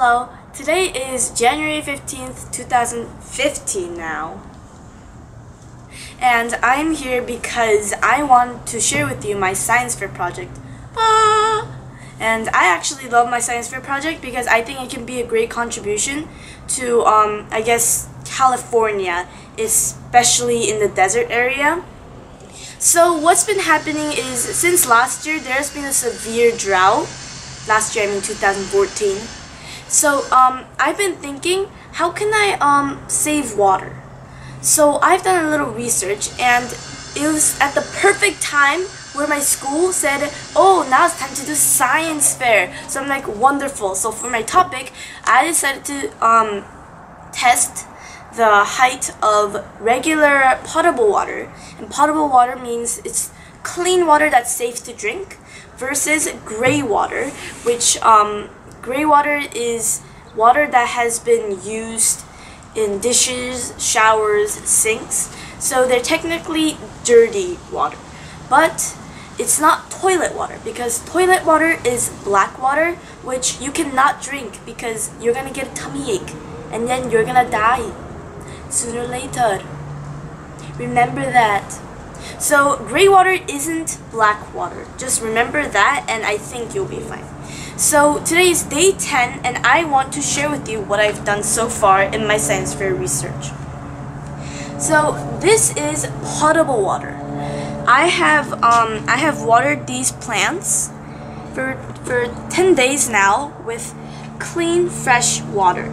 Hello, today is January 15th, 2015 now, and I'm here because I want to share with you my science fair project. And I actually love my science fair project because I think it can be a great contribution to, I guess, California, especially in the desert area. So what's been happening is, since last year, there's been a severe drought. Last year, I mean 2014. So I've been thinking, how can I save water? So I've done a little research, and it was at the perfect time where my school said, oh, now it's time to do science fair. So I'm like, wonderful. So for my topic, I decided to test the height of regular potable water. And potable water means it's clean water that's safe to drink versus gray water, which gray water is water that has been used in dishes, showers, sinks. So they're technically dirty water, but it's not toilet water, because toilet water is black water, which you cannot drink because you're gonna get a tummy ache and then you're gonna die sooner or later. Remember that. So gray water isn't black water. Just remember that, and I think you'll be fine. So today is day 10, and I want to share with you what I've done so far in my science fair research. So this is potable water. I have watered these plants for 10 days now with clean, fresh water.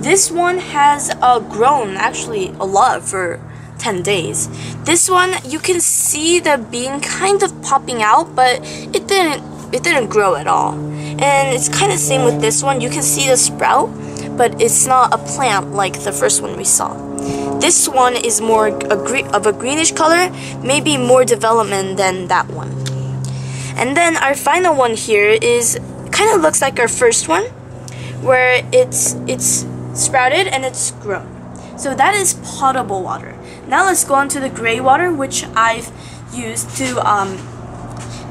This one has grown actually a lot for 10 days. This one, you can see the bean kind of popping out, but it didn't grow at all. And it's kind of same with this one. You can see the sprout, but it's not a plant like the first one we saw. This one is more of a greenish color, maybe more development than that one. And then our final one here is kind of looks like our first one, where it's sprouted and it's grown. So that is potable water. Now let's go on to the gray water, which I've used to,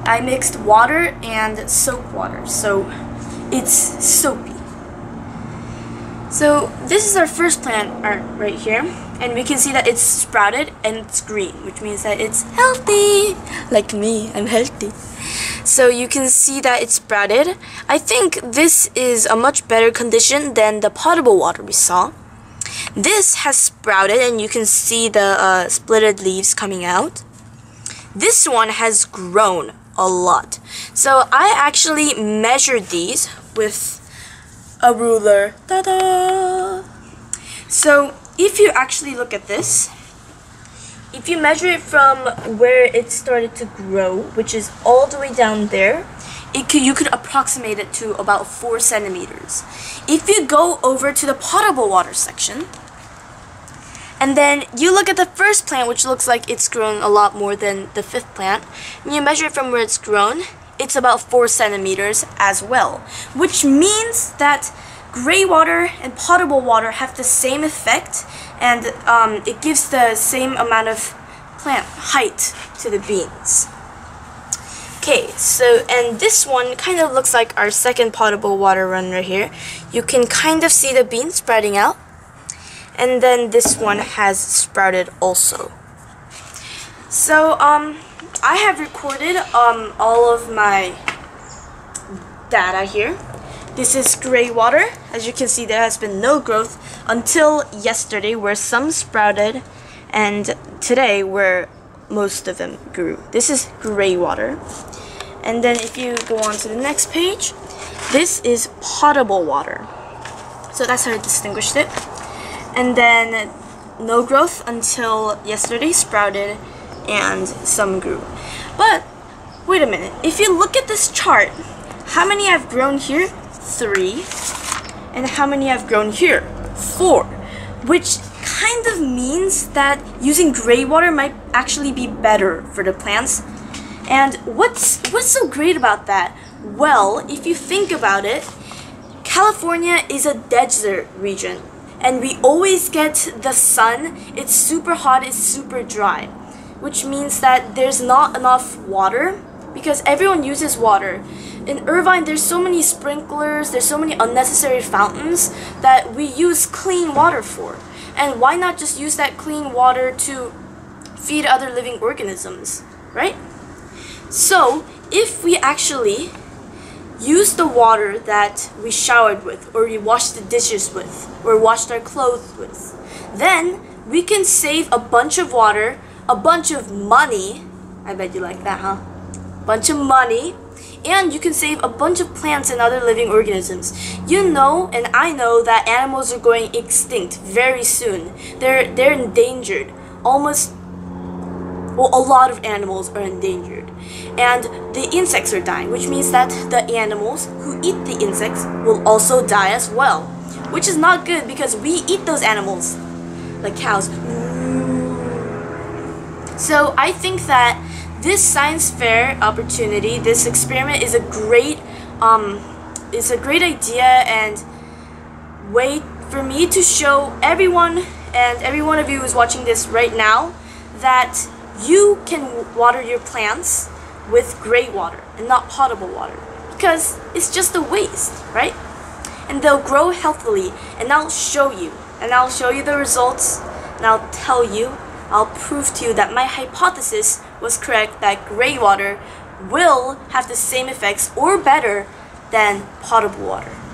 I mixed water and soap water, so it's soapy. So this is our first plant art right here, and we can see that it's sprouted and it's green, which means that it's healthy. Like me, I'm healthy. So you can see that it's sprouted. I think this is a much better condition than the potable water we saw. This has sprouted, and you can see the splitted leaves coming out. This one has grown a lot. So I actually measured these with a ruler. Ta-da! So if you actually look at this, if you measure it from where it started to grow, which is all the way down there, you could approximate it to about 4 centimeters. If you go over to the potable water section, and then you look at the first plant, which looks like it's grown a lot more than the fifth plant, and you measure it from where it's grown, it's about 4 centimeters as well, which means that gray water and potable water have the same effect, and it gives the same amount of plant height to the beans. Okay, so, and this one kind of looks like our second potable water run right here. You can kind of see the beans sprouting out. And then this one has sprouted also. So, I have recorded all of my data here. This is gray water. As you can see, there has been no growth until yesterday, where some sprouted, and today where most of them grew. This is gray water. And then if you go on to the next page, this is potable water. So that's how I distinguished it. And then no growth until yesterday, sprouted, and some grew. But wait a minute, if you look at this chart, how many have grown here? 3. And how many have grown here? 4. Which kind of means that using gray water might actually be better for the plants. And what's so great about that? Well, if you think about it, California is a desert region, and we always get the sun. It's super hot, it's super dry, which means that there's not enough water, because everyone uses water. in Irvine, there's so many sprinklers, there's so many unnecessary fountains that we use clean water for. And why not just use that clean water to feed other living organisms, right? So, if we actually use the water that we showered with, or we washed the dishes with, or washed our clothes with, then we can save a bunch of water, a bunch of money. I bet you like that, huh? Bunch of money. And you can save a bunch of plants and other living organisms. You know, and I know, that animals are going extinct very soon. They're endangered. Almost, well, a lot of animals are endangered. And the insects are dying, which means that the animals who eat the insects will also die as well. Which is not good, because we eat those animals. Like cows. So I think that this science fair opportunity, this experiment, is a great idea and way for me to show everyone and every one of you who's watching this right now that you can water your plants with gray water and not potable water, because it's just a waste, right? And they'll grow healthily, and I'll show you, and I'll show you the results, and I'll tell you, I'll prove to you that my hypothesis was correct, that gray water will have the same effects or better than potable water.